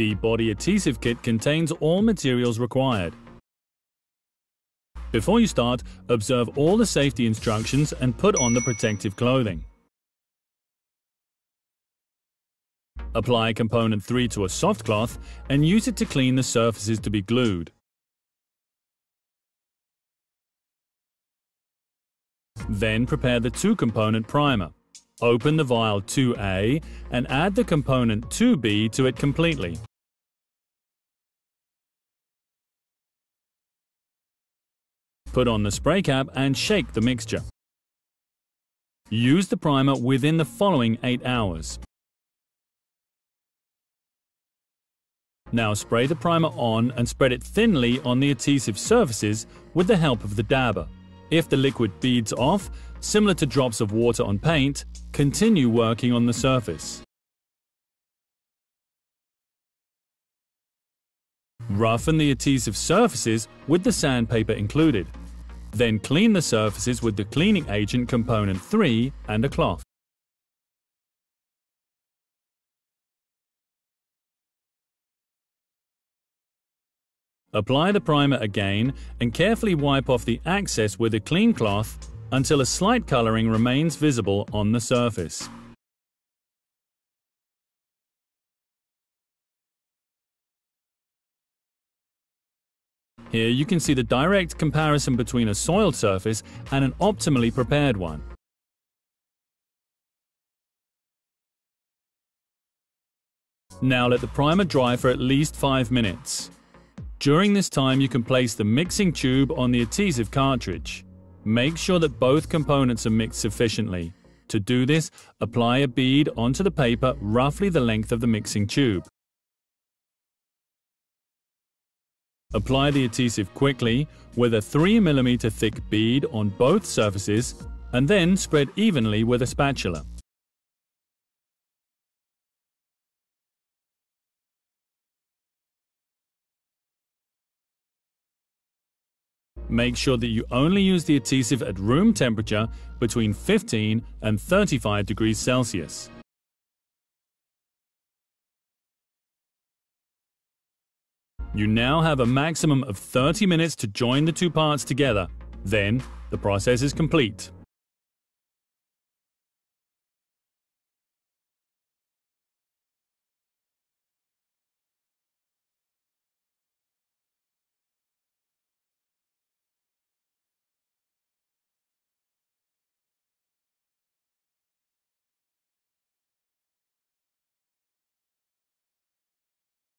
The body adhesive kit contains all materials required. Before you start, observe all the safety instructions and put on the protective clothing. Apply component 3 to a soft cloth and use it to clean the surfaces to be glued. Then prepare the 2-component primer. Open the vial 2A and add the component 2B to it completely. Put on the spray cap and shake the mixture. Use the primer within the following 8 hours. Now spray the primer on and spread it thinly on the adhesive surfaces with the help of the dabber. If the liquid beads off, similar to drops of water on paint, continue working on the surface. Roughen the adhesive surfaces with the sandpaper included. Then clean the surfaces with the cleaning agent component 3 and a cloth. Apply the primer again and carefully wipe off the excess with a clean cloth until a slight coloring remains visible on the surface. Here you can see the direct comparison between a soiled surface and an optimally prepared one. Now let the primer dry for at least 5 minutes. During this time, you can place the mixing tube on the adhesive cartridge. Make sure that both components are mixed sufficiently. To do this, apply a bead onto the paper roughly the length of the mixing tube. Apply the adhesive quickly with a 3 mm thick bead on both surfaces and then spread evenly with a spatula. Make sure that you only use the adhesive at room temperature between 15 and 35 degrees Celsius. You now have a maximum of 30 minutes to join the two parts together. Then, the process is complete.